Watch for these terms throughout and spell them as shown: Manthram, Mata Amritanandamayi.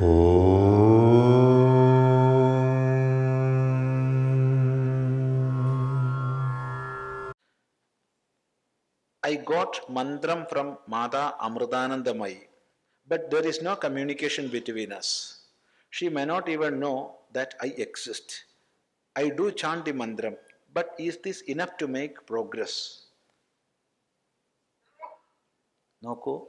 I got Manthram from Mata Amritanandamayi, but there is no communication between us. She may not even know that I exist. I do chant the Manthram, but is this enough to make progress? Noku.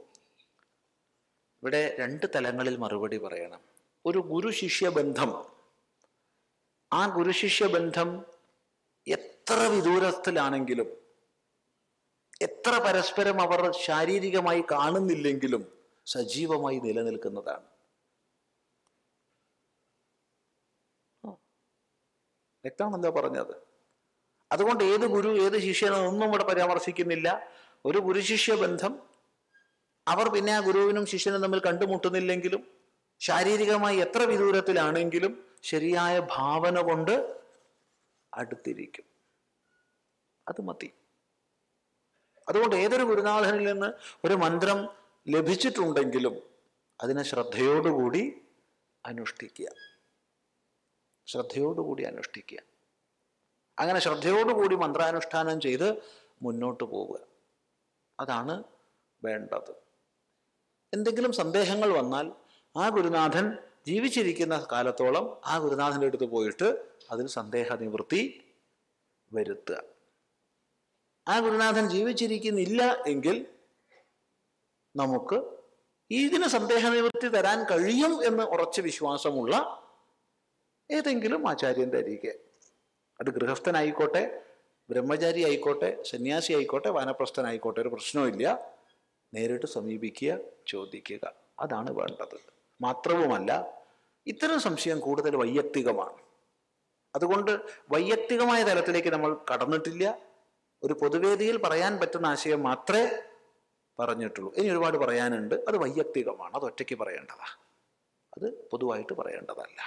Vide rendu thalangalil marubadi parayanam. Oru guru-shishya bandham. Aa guru-shishya bandham etra vidurathilanaengilum. എത്ര പരസ്പരം അവർ ശാരീരികമായി കാണുന്നില്ലെങ്കിലും സജീവമായി നിലനിൽക്കുന്നതാണ്. വ്യക്തമല്ല പറഞ്ഞത്. അതുകൊണ്ട് ഏത് ഗുരു ഏത് ശിഷ്യനെ ഒന്നും ഇവിടെ പരാമർശിക്കുന്നില്ല. ഒരു ഗുരു ശിഷ്യ ബന്ധം അവർ പിന്നെ ആ ഗുരുവിനും ശിഷ്യനും തമ്മിൽ കണ്ടുമുട്ടുന്നില്ലെങ്കിലും ശാരീരികമായി എത്ര വിദൂരത്തിലാണെങ്കിലും ശരിയായ ഭാവന കൊണ്ട് അടുത്തിരിക്കും. അത് മതി. അതുകൊണ്ട് ഏതൊരു ഗുരുനാഥനിൽ നിന്ന് ഒരു മന്ത്രം ലഭിച്ചിട്ടുണ്ടെങ്കിലും അതിനെ ശ്രദ്ധയോടുകൂടി അനുഷ്ഠിക്കുക. അങ്ങനെ ശ്രദ്ധയോടുകൂടി മന്ത്രാനുഷ്ഠാനം ചെയ്ത് മുന്നോട്ട് പോവുക. അതാണ് വേണ്ടത്. എന്തെങ്കിലും സന്ദേശങ്ങൾ വന്നാൽ ആ ഗുരുനാഥൻ ജീവിച്ചിരിക്കുന്ന കാലത്തോളം ആ ഗുരുനാഥൻ്റെ അടുത്ത് പോയിട്ട് അതിന് സന്ദേഹ നിവൃത്തി വരുത്തുക. ആ ഗുരുനാഥൻ ജീവിച്ചിരിക്കുന്നില്ല എങ്കിൽ നമുക്ക് ഇതിന് സന്ദേഹ നിവൃത്തി തരാൻ കഴിയും എന്ന് ഉറച്ച വിശ്വാസമുള്ള ഏതെങ്കിലും ആചാര്യൻ തരികെ, അത് ഗൃഹസ്ഥനായിക്കോട്ടെ, ബ്രഹ്മചാരി ആയിക്കോട്ടെ, സന്യാസി ആയിക്കോട്ടെ, വാനപ്രസ്ഥനായിക്കോട്ടെ, ഒരു പ്രശ്നമില്ല. നേരിട്ട് സമീപിക്കുക, ചോദിക്കുക, അതാണ് വേണ്ടത്. മാത്രവുമല്ല, ഇത്തരം സംശയം കൂടുതൽ വൈയക്തികമാണ്. അതുകൊണ്ട് വൈയക്തികമായ തലത്തിലേക്ക് നമ്മൾ കടന്നിട്ടില്ല. ഒരു പൊതുവേദിയിൽ പറയാൻ പറ്റുന്ന ആശയം മാത്രമേ പറഞ്ഞിട്ടുള്ളൂ. ഇനി ഒരുപാട് പറയാനുണ്ട്. അത് വൈയക്തികമാണ്, അത് ഒറ്റയ്ക്ക് പറയേണ്ടതാണ്, അത് പൊതുവായിട്ട് പറയേണ്ടതല്ല.